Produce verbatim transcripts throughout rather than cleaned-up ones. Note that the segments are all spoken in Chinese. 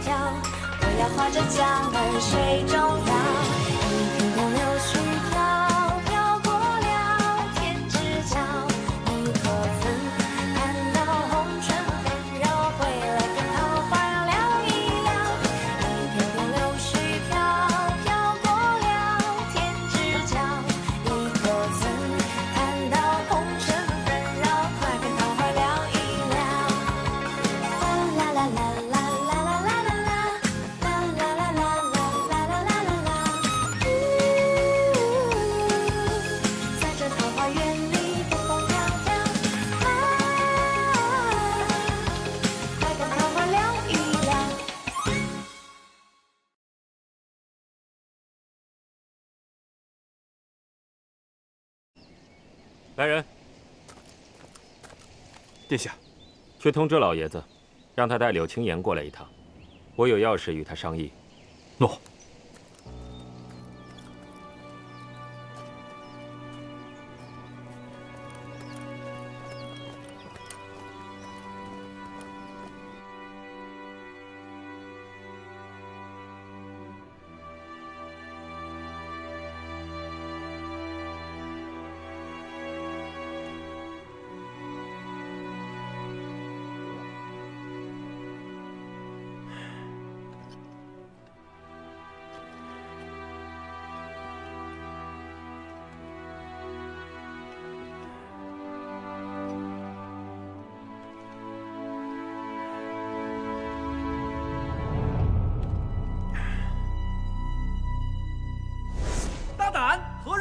跳，我要划着桨儿水中摇，一片片柳絮飘飘过了天之角，你可曾看到红唇温柔回来跟桃花聊一聊？一片片柳絮飘飘过了天之角，你可曾看到红唇温柔快跟桃花聊一聊？啦啦啦啦。 来人！殿下，去通知老爷子，让他带柳青言过来一趟。我有要事与他商议。诺。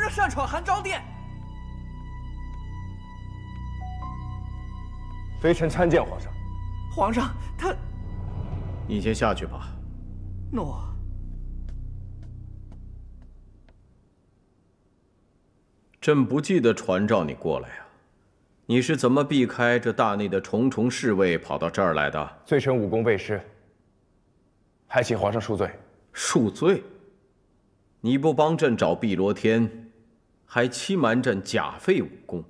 擅闯韩昭殿，微臣参见皇上。皇上，他……你先下去吧。诺。朕不记得传召你过来啊，你是怎么避开这大内的重重侍卫，跑到这儿来的？罪臣武功未失，还请皇上恕罪。恕罪？你不帮朕找碧罗天？ 还欺瞒朕假废武功，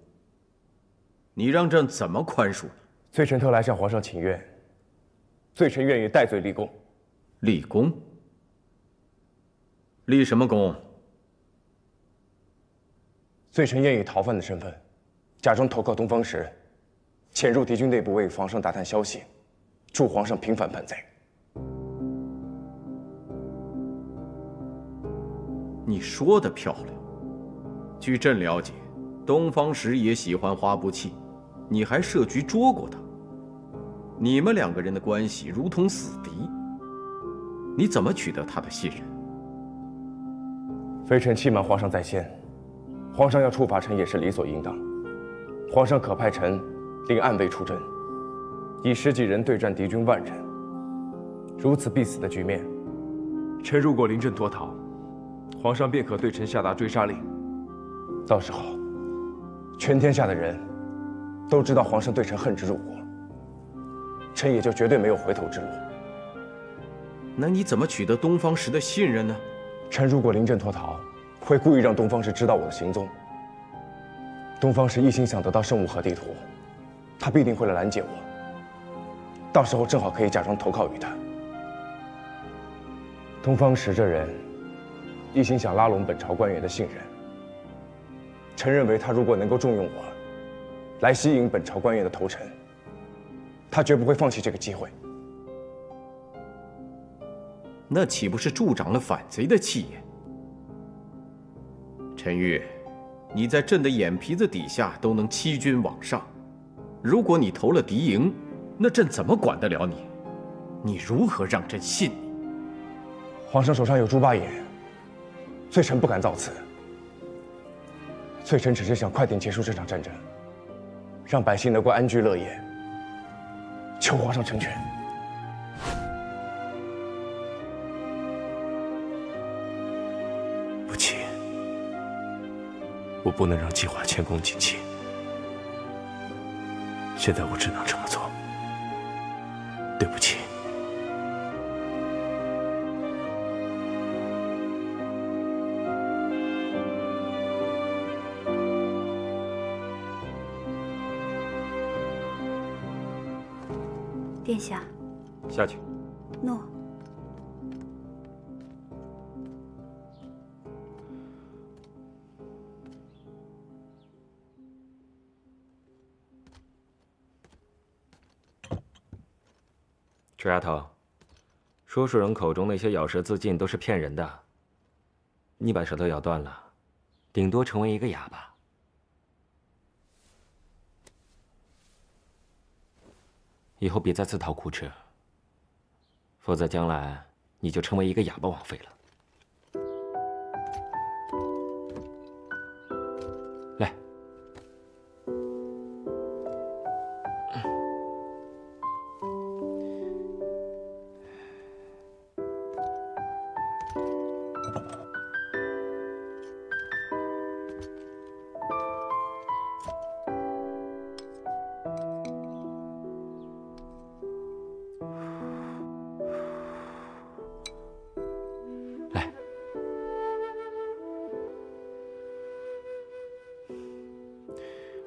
你让朕怎么宽恕你？罪臣特来向皇上请愿，罪臣愿意戴罪立功。立功？立什么功？罪臣愿以逃犯的身份，假装投靠东方时，潜入敌军内部为皇上打探消息，助皇上平反叛贼。你说的漂亮。 据朕了解，东方时也喜欢花不弃，你还设局捉过他。你们两个人的关系如同死敌，你怎么取得他的信任？微臣欺瞒皇上在先，皇上要处罚臣也是理所应当。皇上可派臣领暗卫出征，以十几人对战敌军万人，如此必死的局面，臣如果临阵脱逃，皇上便可对臣下达追杀令。 到时候，全天下的人都知道皇上对臣恨之入骨，臣也就绝对没有回头之路。那你怎么取得东方时的信任呢？臣如果临阵脱逃，会故意让东方时知道我的行踪。东方时一心想得到圣武河地图，他必定会来拦截我。到时候正好可以假装投靠于他。东方时这人一心想拉拢本朝官员的信任。 臣认为，他如果能够重用我，来吸引本朝官员的投诚，他绝不会放弃这个机会。那岂不是助长了反贼的气焰？陈玉，你在朕的眼皮子底下都能欺君罔上，如果你投了敌营，那朕怎么管得了你？你如何让朕信你？皇上手上有猪八眼，罪臣不敢造次。 罪臣只是想快点结束这场战争，让百姓能够安居乐业。求皇上成全。不行，我不能让计划前功尽弃。现在我只能这么做。对不起。 殿下，下去。诺。臭丫头，说书人口中那些咬舌自尽都是骗人的。你把舌头咬断了，顶多成为一个哑巴。以后别再自讨苦吃，否则将来你就成为一个哑巴王妃了。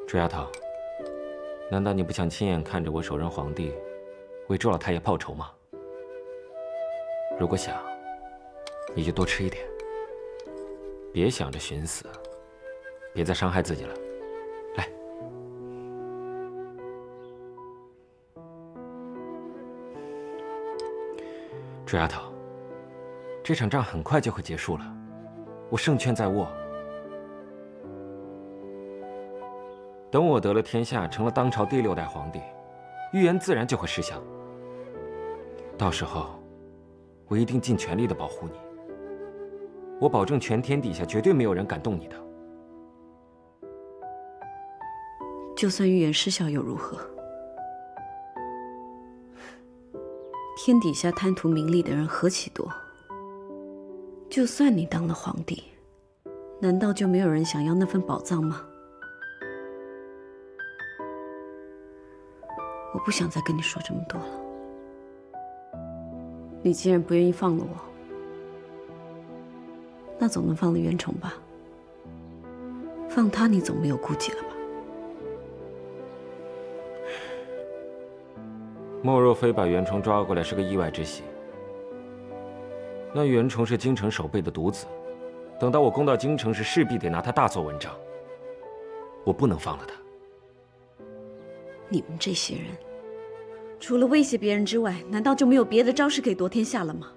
臭丫头，难道你不想亲眼看着我手刃皇帝，为周老太爷报仇吗？如果想，你就多吃一点，别想着寻死，别再伤害自己了。来，臭丫头，这场仗很快就会结束了，我胜券在握。 等我得了天下，成了当朝第六代皇帝，预言自然就会实现。到时候，我一定尽全力的保护你。我保证，全天底下绝对没有人敢动你的。就算预言失效又如何？天底下贪图名利的人何其多。就算你当了皇帝，难道就没有人想要那份宝藏吗？ 我不想再跟你说这么多了。你既然不愿意放了我，那总能放了袁崇吧？放他，你总没有顾忌了吧？莫若非把袁崇抓过来是个意外之喜。那袁崇是京城守备的独子，等到我攻到京城时，势必得拿他大做文章。我不能放了他。 你们这些人，除了威胁别人之外，难道就没有别的招式可以夺天下了吗？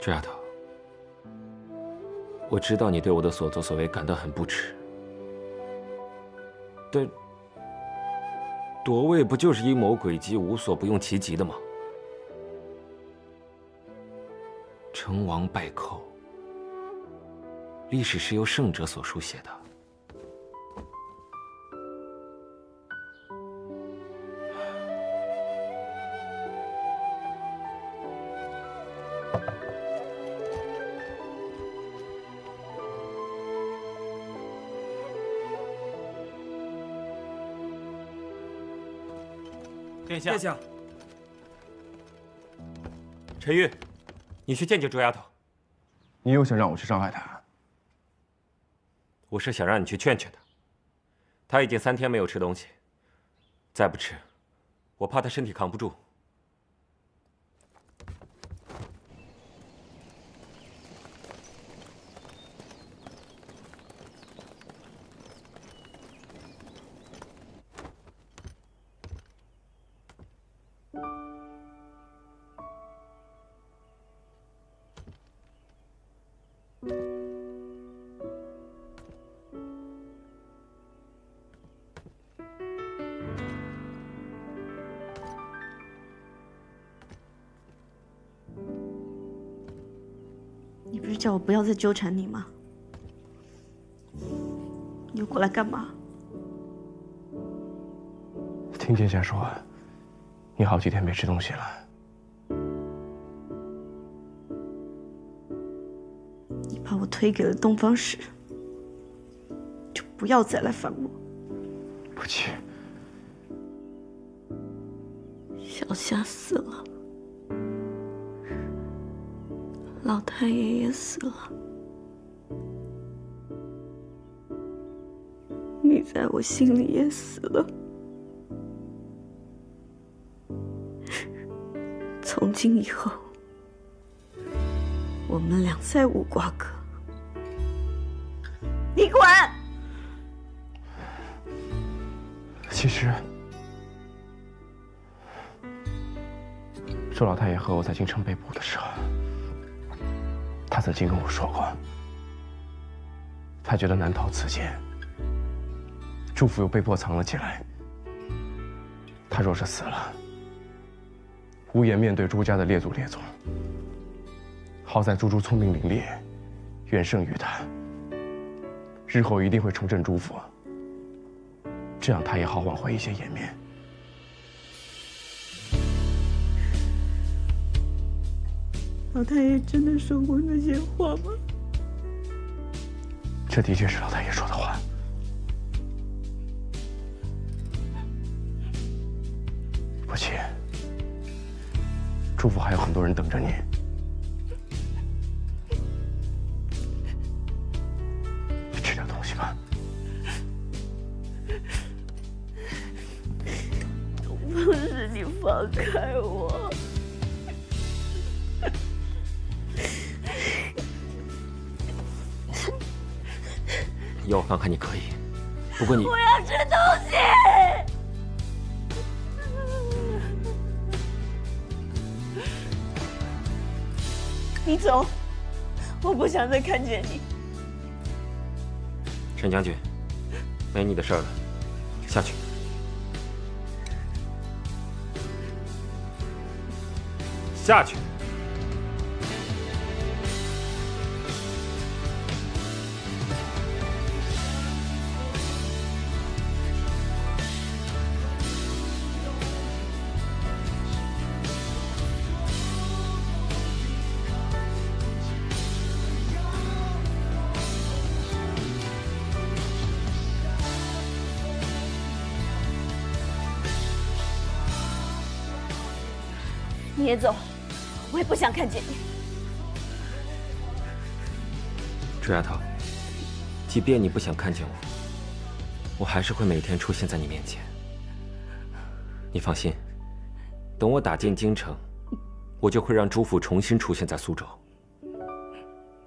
这丫头，我知道你对我的所作所为感到很不耻，但夺位不就是阴谋诡计无所不用其极的吗？成王败寇。 历史是由胜者所书写的。殿下，殿下，陈玉，你去见见周丫头。你又想让我去伤害她？ 我是想让你去劝劝他，他已经三天没有吃东西，再不吃，我怕他身体扛不住。叫我不要再纠缠你吗？你又过来干嘛？听殿下说，你好几天没吃东西了。你把我推给了东方氏，就不要再来烦我。不去。小夏死了。 老太爷也死了，你在我心里也死了。从今以后，我们俩再无瓜葛。你滚！其实，周老太爷和我在京城被捕的时候，他曾经跟我说过，他觉得难逃此劫。祝福又被迫藏了起来，他若是死了，无颜面对朱家的列祖列宗。好在朱朱聪明伶俐，远胜于他，日后一定会重振朱府。 这样他也好挽回一些颜面。老太爷真的说过那些话吗？这的确是老太爷说的话。不急，朱府还有很多人等着你。你吃点东西吧。 都是你放开我！要我放开你可以，不过你我要吃东西。你走，我不想再看见你。沈将军，没你的事儿了，下去。 下去。你也走。 我也不想看见你，朱丫头。即便你不想看见我，我还是会每天出现在你面前。你放心，等我打进京城，我就会让朱府重新出现在苏州。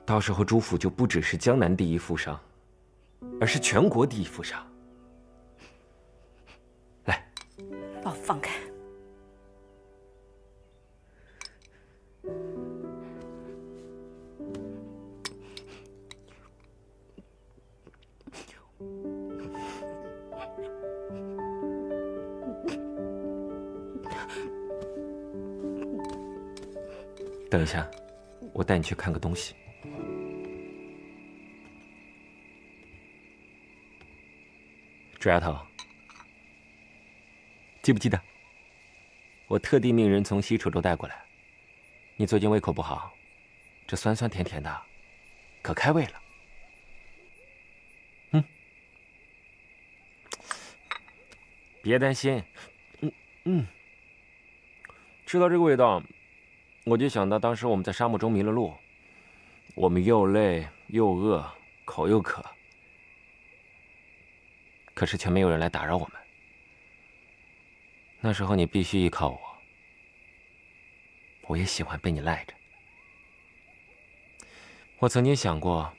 到时候，朱府就不只是江南第一富商，而是全国第一富商。来，把我放开。 等一下，我带你去看个东西。朱丫头，记不记得我特地命人从西楚州带过来？你最近胃口不好，这酸酸甜甜的，可开胃了。嗯，别担心，嗯嗯，吃到这个味道。 我就想到当时我们在沙漠中迷了路，我们又累又饿，口又渴，可是却没有人来打扰我们。那时候你必须依靠我，我也喜欢被你赖着。我曾经想过，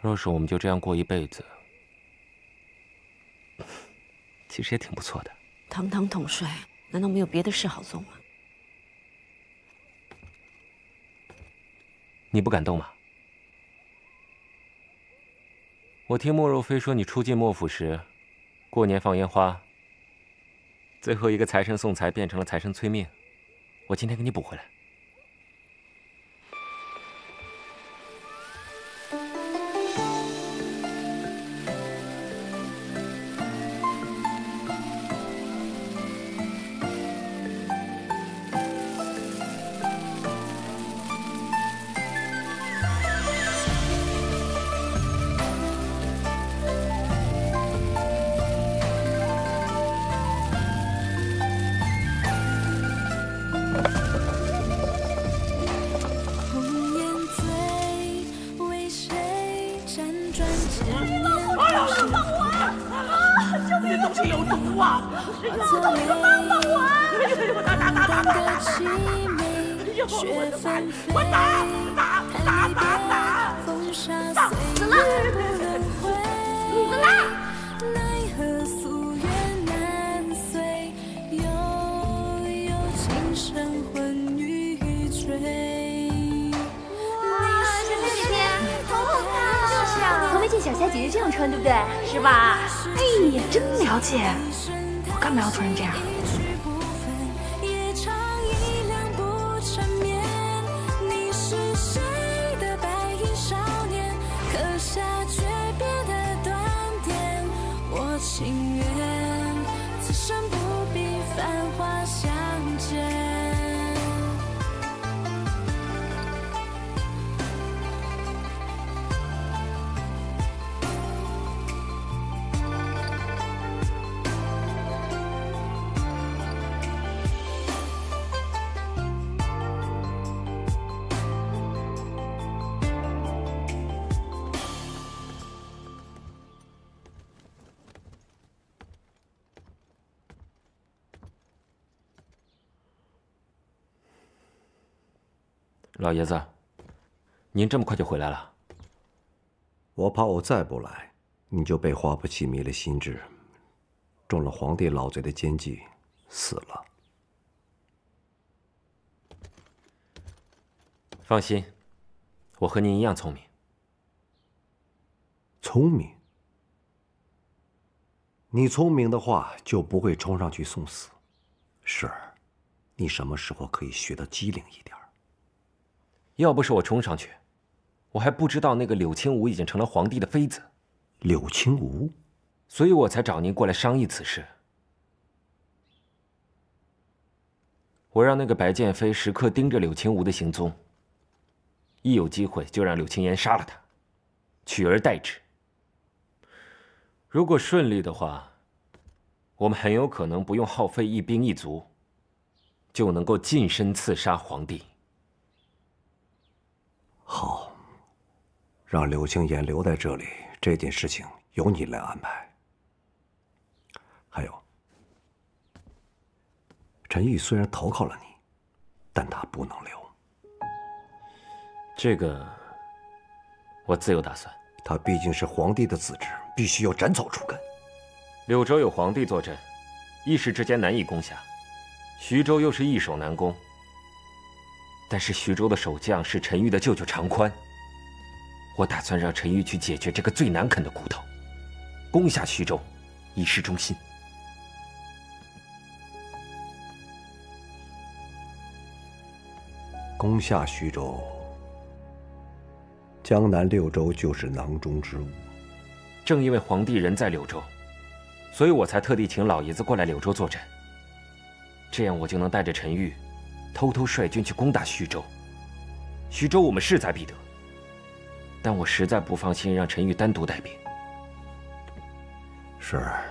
若是我们就这样过一辈子，其实也挺不错的。堂堂统帅，难道没有别的事好做吗？ 你不敢动吗？我听莫若飞说，你初进莫府时，过年放烟花，最后一个财神送财变成了财神催命。我今天给你补回来。霞姐姐这样穿，对不对？是吧？哎呀，真了解，我干嘛要穿成这样？ 情缘，此生不必繁华相见。老爷子，您这么快就回来了？我怕我再不来，你就被花不弃迷了心智，中了皇帝老贼的奸计，死了。放心，我和您一样聪明。聪明？你聪明的话，就不会冲上去送死。是儿，你什么时候可以学得机灵一点？ 要不是我冲上去，我还不知道那个柳青梧已经成了皇帝的妃子。柳青梧，所以我才找您过来商议此事。我让那个白剑飞时刻盯着柳青梧的行踪，一有机会就让柳青言杀了他，取而代之。如果顺利的话，我们很有可能不用耗费一兵一卒，就能够近身刺杀皇帝。 好，让柳青言留在这里，这件事情由你来安排。还有，陈玉虽然投靠了你，但他不能留。这个，我自有打算。他毕竟是皇帝的子侄，必须要斩草除根。柳州有皇帝坐镇，一时之间难以攻下；徐州又是易守难攻。 但是徐州的守将是陈玉的舅舅常宽，我打算让陈玉去解决这个最难啃的骨头，攻下徐州，以示忠心。攻下徐州，江南六州就是囊中之物。正因为皇帝人在柳州，所以我才特地请老爷子过来柳州坐镇，这样我就能带着陈玉。 偷偷率军去攻打徐州，徐州我们势在必得。但我实在不放心让陈玉单独带兵。是儿，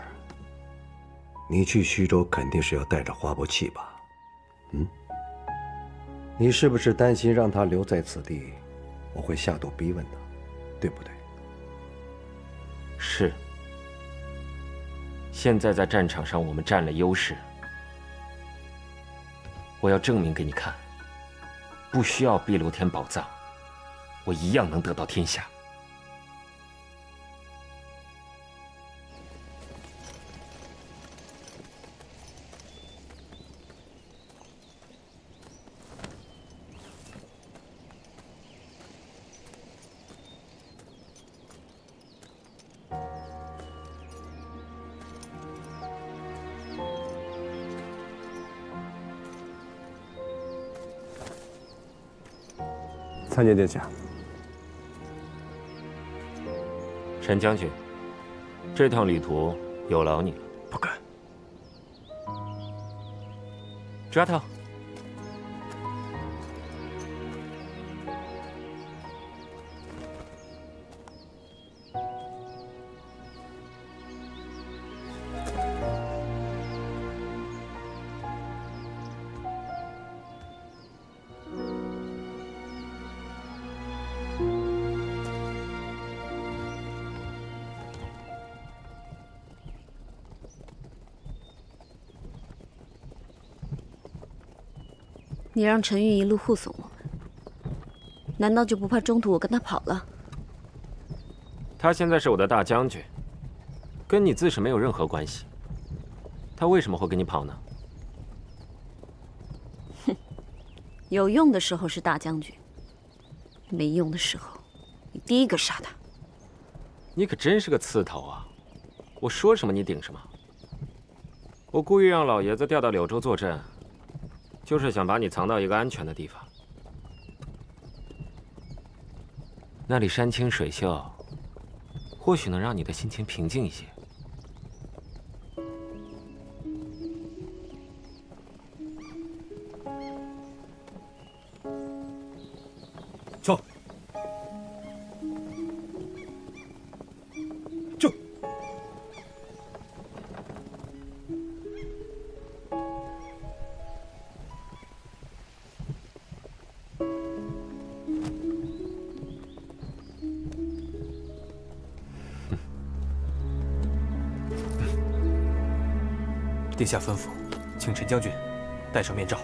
你去徐州肯定是要带着花不弃吧？嗯，你是不是担心让他留在此地，我会下毒逼问他，对不对？是。现在在战场上我们占了优势。 我要证明给你看，不需要碧楼天宝藏，我一样能得到天下。参见殿下，陈将军，这趟旅途有劳你了。不敢。抓他！你让陈玉一路护送我们，难道就不怕中途我跟他跑了？他现在是我的大将军，跟你自是没有任何关系。他为什么会跟你跑呢？哼，有用的时候是大将军，没用的时候，你第一个杀他。你可真是个刺头啊！我说什么你顶什么。我故意让老爷子调到柳州坐镇，就是想把你藏到一个安全的地方。那里山清水秀，或许能让你的心情平静一些。 走，走。殿下吩咐，请陈将军戴上面罩。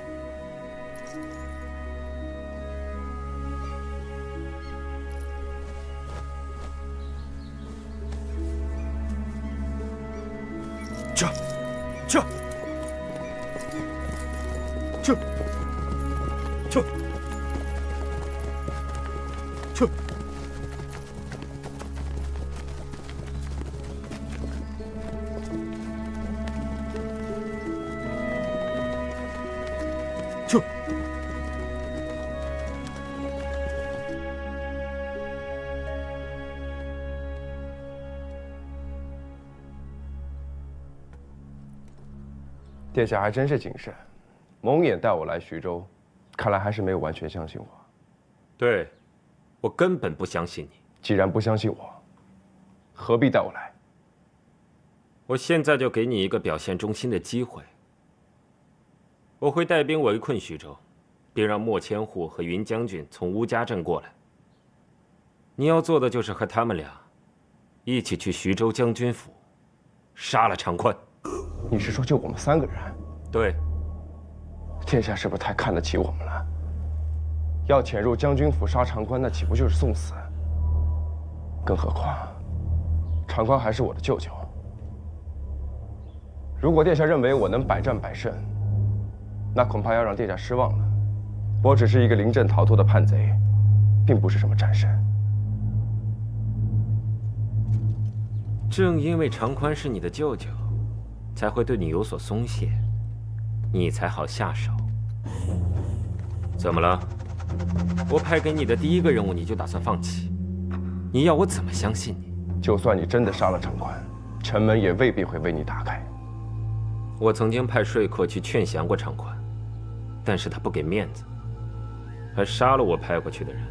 殿下还真是谨慎，蒙眼带我来徐州，看来还是没有完全相信我。对，我根本不相信你。既然不相信我，何必带我来？我现在就给你一个表现忠心的机会。我会带兵围困徐州，并让莫千户和云将军从乌家镇过来。你要做的就是和他们俩一起去徐州将军府，杀了长宽。 你是说就我们三个人？对。殿下是不是太看得起我们了？要潜入将军府杀长宽，那岂不就是送死？更何况，长宽还是我的舅舅。如果殿下认为我能百战百胜，那恐怕要让殿下失望了。我只是一个临阵逃脱的叛贼，并不是什么战神。正因为长宽是你的舅舅。 才会对你有所松懈，你才好下手。怎么了？我派给你的第一个任务你就打算放弃？你要我怎么相信你？就算你真的杀了长官，城门也未必会为你打开。我曾经派说客去劝降过长官，但是他不给面子，还杀了我派过去的人。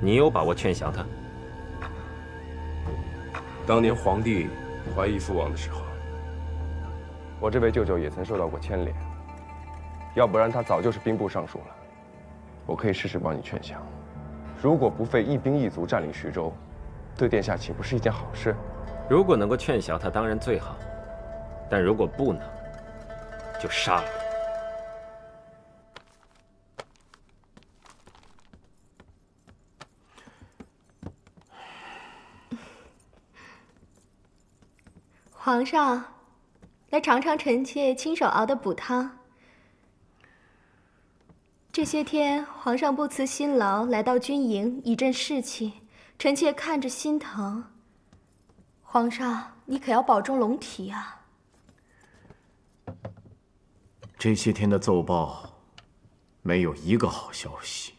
你有把握劝降他？当年皇帝怀疑父王的时候。 我这位舅舅也曾受到过牵连，要不然他早就是兵部尚书了。我可以试试帮你劝降，如果不费一兵一卒占领徐州，对殿下岂不是一件好事？如果能够劝降他，当然最好；但如果不能，就杀了他。皇上。 来尝尝臣妾亲手熬的补汤。这些天皇上不辞辛劳来到军营以振士气，臣妾看着心疼。皇上，你可要保重龙体啊！这些天的奏报，没有一个好消息。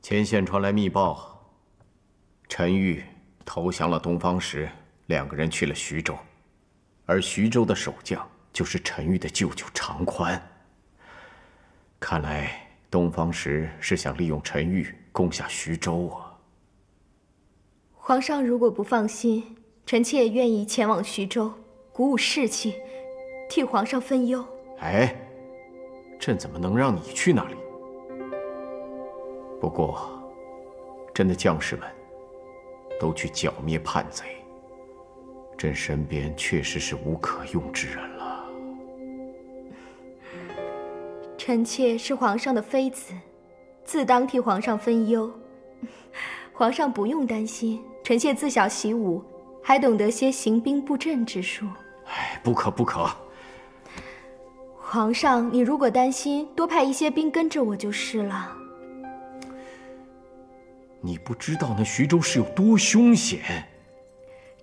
前线传来密报，陈玉投降了东方时，两个人去了徐州，而徐州的守将就是陈玉的舅舅常宽。看来东方时是想利用陈玉攻下徐州啊！皇上如果不放心，臣妾也愿意前往徐州，鼓舞士气，替皇上分忧。哎，朕怎么能让你去那里？ 不过，朕的将士们都去剿灭叛贼，朕身边确实是无可用之人了。臣妾是皇上的妃子，自当替皇上分忧。皇上不用担心，臣妾自小习武，还懂得些行兵布阵之术。哎，不可不可。皇上，你如果担心，多派一些兵跟着我就是了。你不知道那徐州市有多凶险。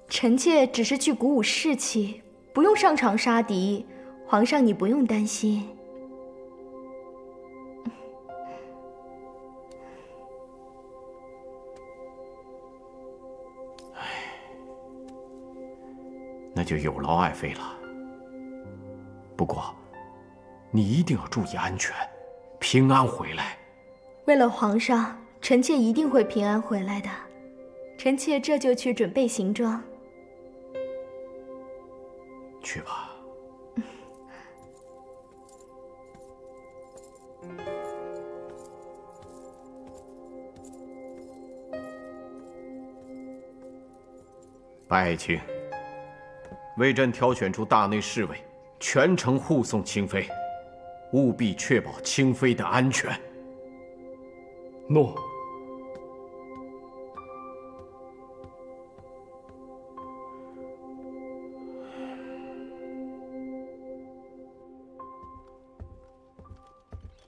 臣妾只是去鼓舞士气，不用上场杀敌。皇上，你不用担心。 那就有劳爱妃了。不过，你一定要注意安全，平安回来。为了皇上，臣妾一定会平安回来的。臣妾这就去准备行装。去吧。白爱卿。 为朕挑选出大内侍卫，全程护送清妃，务必确保清妃的安全。诺。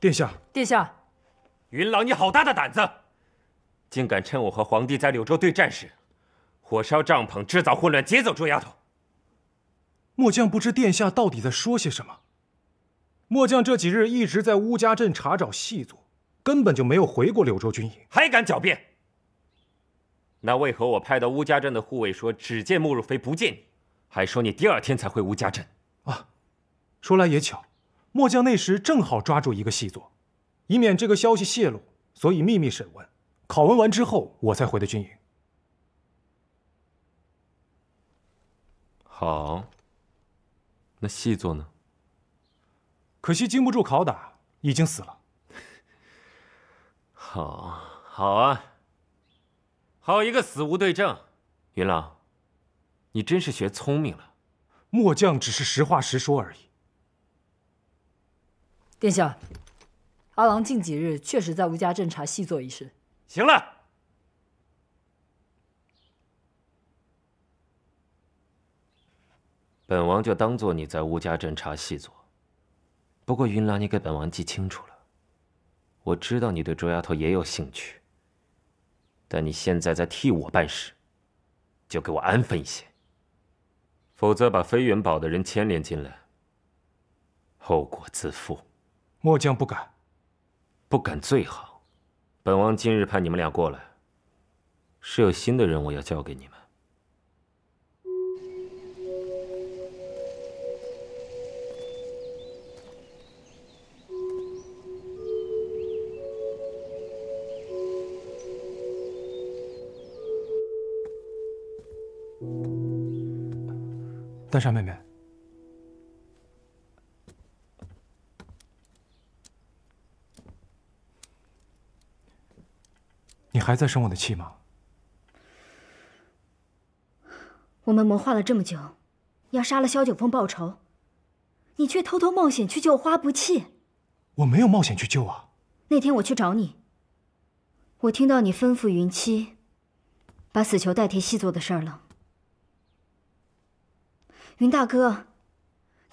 殿下，殿下，云郎，你好大的胆子，竟敢趁我和皇帝在柳州对战时，火烧帐篷，制造混乱，劫走这丫头！ 末将不知殿下到底在说些什么。末将这几日一直在乌家镇查找细作，根本就没有回过柳州军营。还敢狡辩？那为何我派到乌家镇的护卫说只见慕若妃不见你，还说你第二天才回乌家镇？啊，说来也巧，末将那时正好抓住一个细作，以免这个消息泄露，所以秘密审问。拷问完之后，我才回的军营。好。 那细作呢？可惜经不住拷打，已经死了。好，好啊！好一个死无对证！云郎，你真是学聪明了。末将只是实话实说而已。殿下，阿郎近几日确实在吴家镇查细作一事。行了。 本王就当做你在乌家镇查细作，不过云郎，你给本王记清楚了。我知道你对周丫头也有兴趣，但你现在在替我办事，就给我安分一些，否则把飞云堡的人牵连进来，后果自负。末将不敢，不敢最好。本王今日派你们俩过来，是有新的任务要交给你们。 丹莎妹妹，你还在生我的气吗？我们谋划了这么久，要杀了萧九峰报仇，你却偷偷冒险去救花不弃。我没有冒险去救啊！那天我去找你，我听到你吩咐云七，把死囚代替细作的事儿了。 云大哥，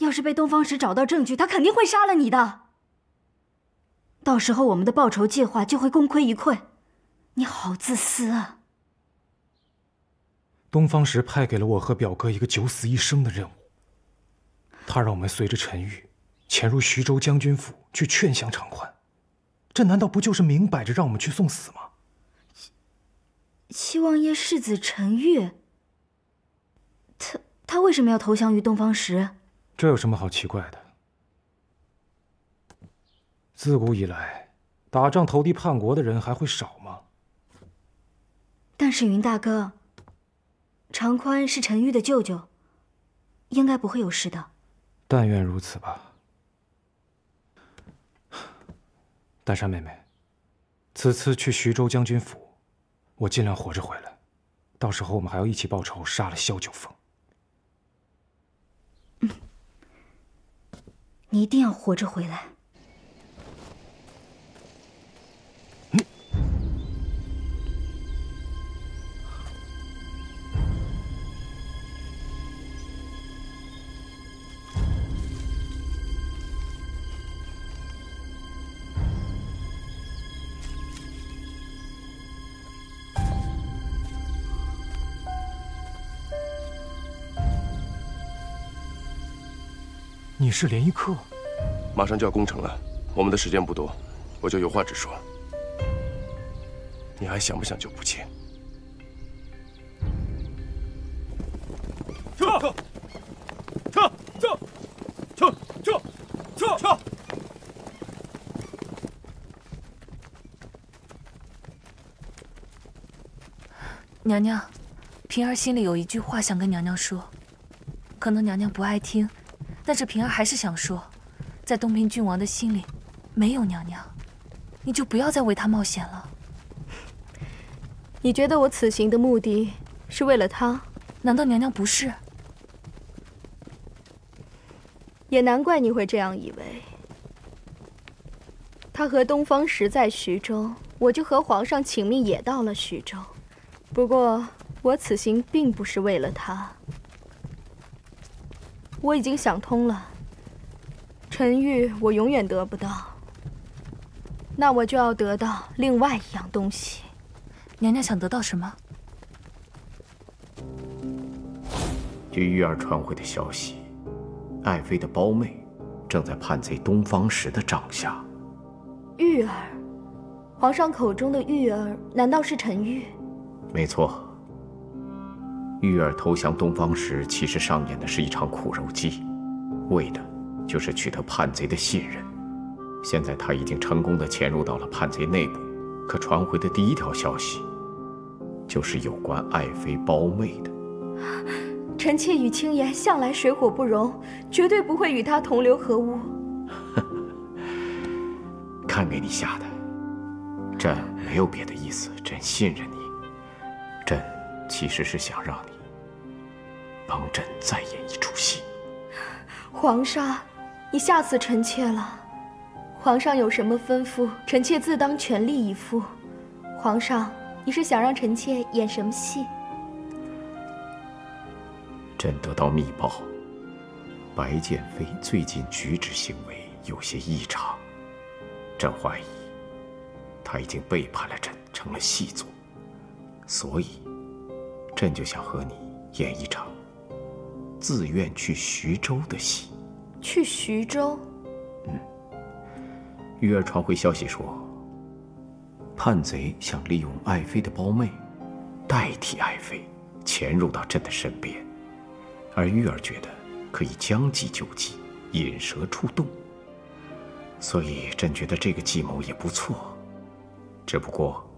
要是被东方石找到证据，他肯定会杀了你的。到时候我们的报仇计划就会功亏一篑。你好自私啊！东方石派给了我和表哥一个九死一生的任务，他让我们随着陈玉潜入徐州将军府去劝降长宽，这难道不就是明摆着让我们去送死吗？七七王爷世子陈玉，他。 他为什么要投降于东方石？这有什么好奇怪的？自古以来，打仗投敌叛国的人还会少吗？但是云大哥，长宽是陈玉的舅舅，应该不会有事的。但愿如此吧。丹莎妹妹，此次去徐州将军府，我尽量活着回来。到时候我们还要一起报仇，杀了萧九峰。 你一定要活着回来。你是联谊课？马上就要攻城了，我们的时间不多，我就有话直说。你还想不想救不见？撤撤撤撤撤撤撤撤！娘娘，平儿心里有一句话想跟娘娘说，可能娘娘不爱听，但是平儿还是想说，在东平郡王的心里，没有娘娘，你就不要再为他冒险了。 你觉得我此行的目的是为了他？难道娘娘不是？也难怪你会这样以为。他和东方石在徐州，我就和皇上请命也到了徐州。不过我此行并不是为了他。我已经想通了，沉玉我永远得不到，那我就要得到另外一样东西。 娘娘想得到什么？据玉儿传回的消息，爱妃的胞妹正在叛贼东方石的帐下。玉儿，皇上口中的玉儿，难道是陈玉？没错。玉儿投降东方石，其实上演的是一场苦肉计，为的就是取得叛贼的信任。现在她已经成功地潜入到了叛贼内部，可传回的第一条消息。 就是有关爱妃胞妹的。臣妾与青岩向来水火不容，绝对不会与她同流合污。看给你吓的，朕没有别的意思，朕信任你。朕其实是想让你帮朕再演一出戏。皇上，你吓死臣妾了。皇上有什么吩咐，臣妾自当全力以赴。皇上。 你是想让臣妾演什么戏？朕得到密报，白剑妃最近举止行为有些异常，朕怀疑她已经背叛了朕，成了细作，所以朕就想和你演一场自愿去徐州的戏。去徐州？嗯。玉儿传回消息说。 叛贼想利用爱妃的胞妹，代替爱妃潜入到朕的身边，而玉儿觉得可以将计就计，引蛇出洞。所以朕觉得这个计谋也不错，只不过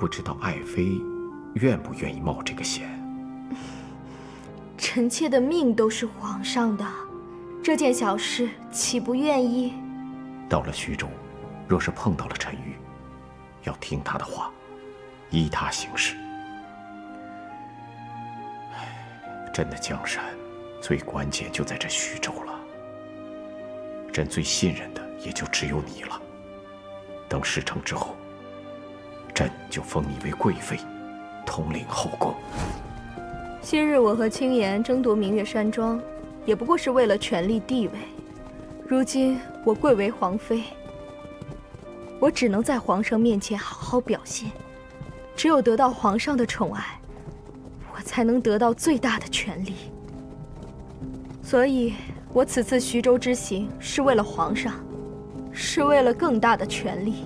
不知道爱妃愿不愿意冒这个险。臣妾的命都是皇上的，这件小事岂不愿意？到了徐州。 若是碰到了陈玉，要听他的话，依他行事。朕的江山最关键就在这徐州了。朕最信任的也就只有你了。等事成之后，朕就封你为贵妃，统领后宫。昔日我和青岩争夺明月山庄，也不过是为了权力地位。如今我贵为皇妃。 我只能在皇上面前好好表现，只有得到皇上的宠爱，我才能得到最大的权利。所以，我此次徐州之行是为了皇上，是为了更大的权利。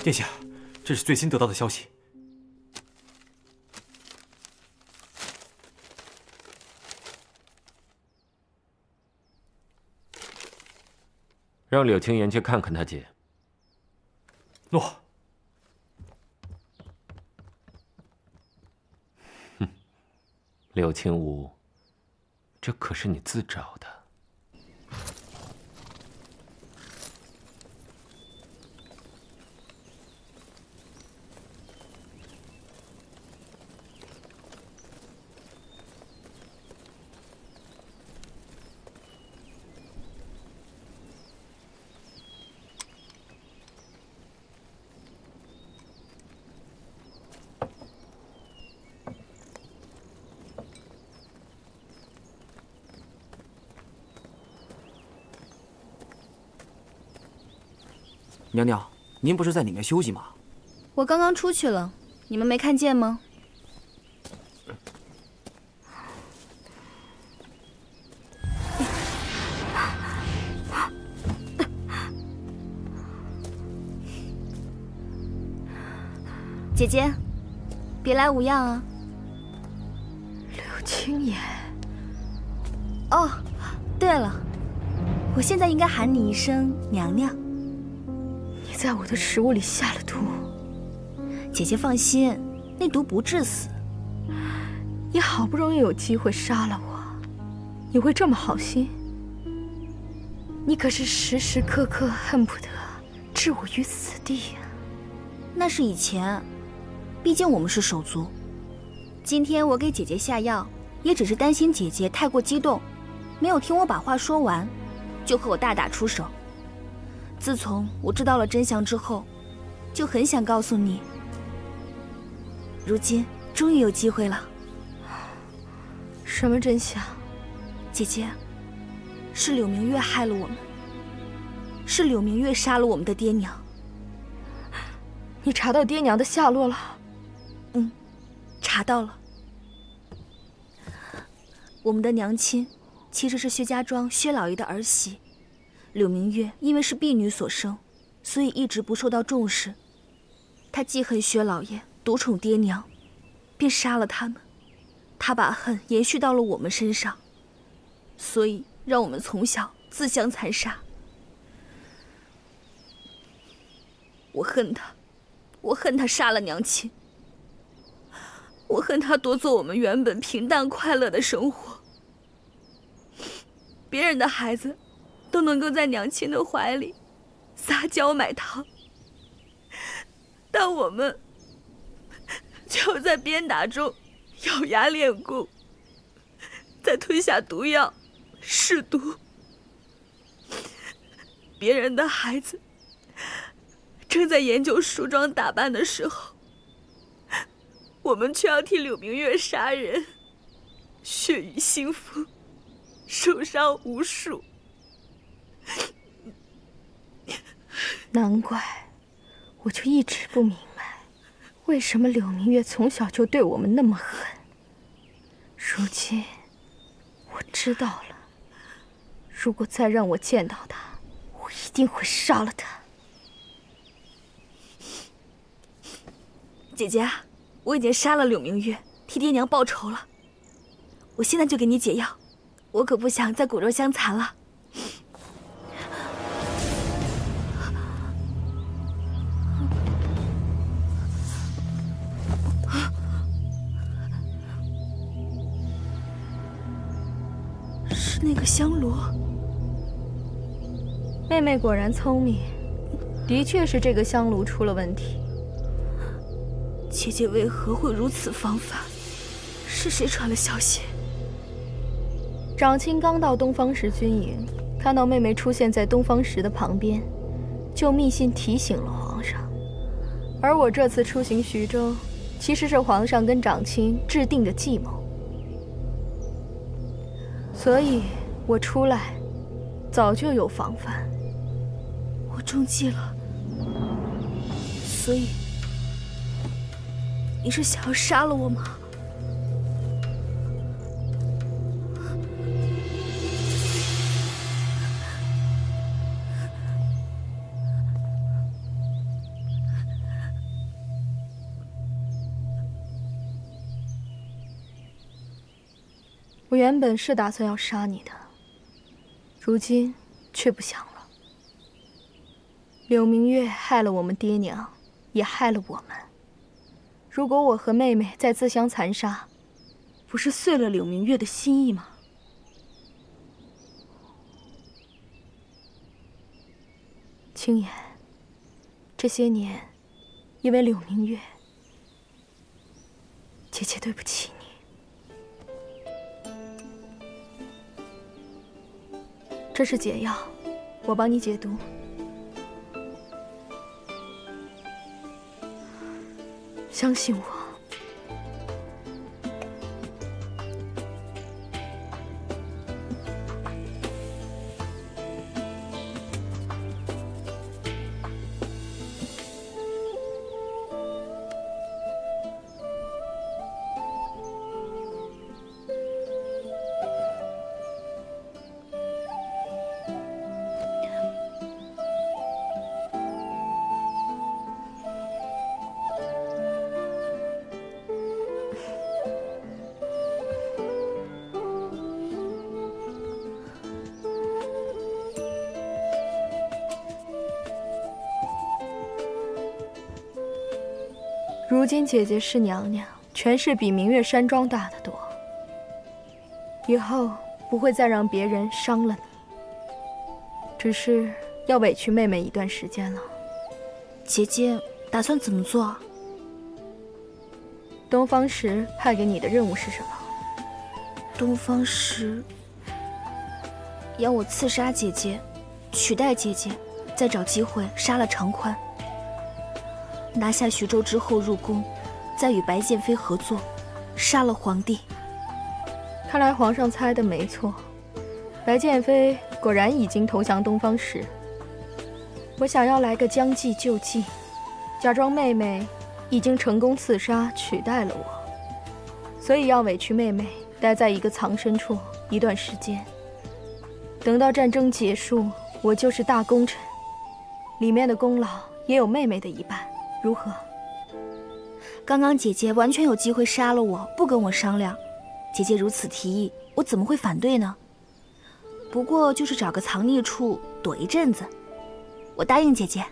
殿下，这是最新得到的消息。 让柳青言去看看他姐。诺。哼，柳青梧，这可是你自找的。娘娘，您不是在里面休息吗？我刚刚出去了，你们没看见吗？姐姐，别来无恙啊。柳青言。哦，对了，我现在应该喊你一声娘娘。你在我的食物里下了毒。姐姐放心，那毒不致死。你好不容易有机会杀了我，你会这么好心？你可是时时刻刻恨不得置我于死地呀。 那是以前，毕竟我们是手足。今天我给姐姐下药，也只是担心姐姐太过激动，没有听我把话说完，就和我大打出手。自从我知道了真相之后，就很想告诉你。如今终于有机会了。什么真相？姐姐，是柳明月害了我们，是柳明月杀了我们的爹娘。 你查到爹娘的下落了？嗯，查到了。我们的娘亲其实是薛家庄薛老爷的儿媳，柳明月因为是婢女所生，所以一直不受到重视。她记恨薛老爷，独宠爹娘，便杀了他们。她把恨延续到了我们身上，所以让我们从小自相残杀。我恨她。 我恨他杀了娘亲，我恨他夺走我们原本平淡快乐的生活。别人的孩子都能够在娘亲的怀里撒娇买糖，但我们就在鞭打中咬牙练功，再吞下毒药试毒。别人的孩子。 正在研究梳妆打扮的时候，我们却要替柳明月杀人，血雨腥风，受伤无数。难怪，我就一直不明白，为什么柳明月从小就对我们那么狠。如今，我知道了。如果再让我见到他，我一定会杀了他。 姐姐，我已经杀了柳明月，替爹娘报仇了。我现在就给你解药，我可不想再骨肉相残了。是那个香炉。妹妹果然聪明，的确是这个香炉出了问题。 姐姐为何会如此防范？是谁传了消息？长青刚到东方石军营，看到妹妹出现在东方石的旁边，就密信提醒了皇上。而我这次出行徐州，其实是皇上跟长青制定的计谋。所以，我出来早就有防范。我中计了，所以。 你是想要杀了我吗？我原本是打算要杀你的，如今却不想了。柳明月害了我们爹娘，也害了我们。 如果我和妹妹再自相残杀，不是碎了柳明月的心意吗？青言，这些年，因为柳明月，姐姐对不起你。这是解药，我帮你解毒。 相信我，如今姐姐是娘娘，权势比明月山庄大得多。以后不会再让别人伤了你，只是要委屈妹妹一段时间了。姐姐打算怎么做啊？东方石派给你的任务是什么？东方石要我刺杀姐姐，取代姐姐，再找机会杀了长宽。 拿下徐州之后入宫，再与白剑妃合作，杀了皇帝。看来皇上猜的没错，白剑妃果然已经投降东方石。我想要来个将计就计，假装妹妹已经成功刺杀取代了我，所以要委屈妹妹待在一个藏身处一段时间。等到战争结束，我就是大功臣，里面的功劳也有妹妹的一半。 如何？刚刚姐姐完全有机会杀了我，不跟我商量。姐姐如此提议，我怎么会反对呢？不过就是找个藏匿处躲一阵子，我答应姐姐。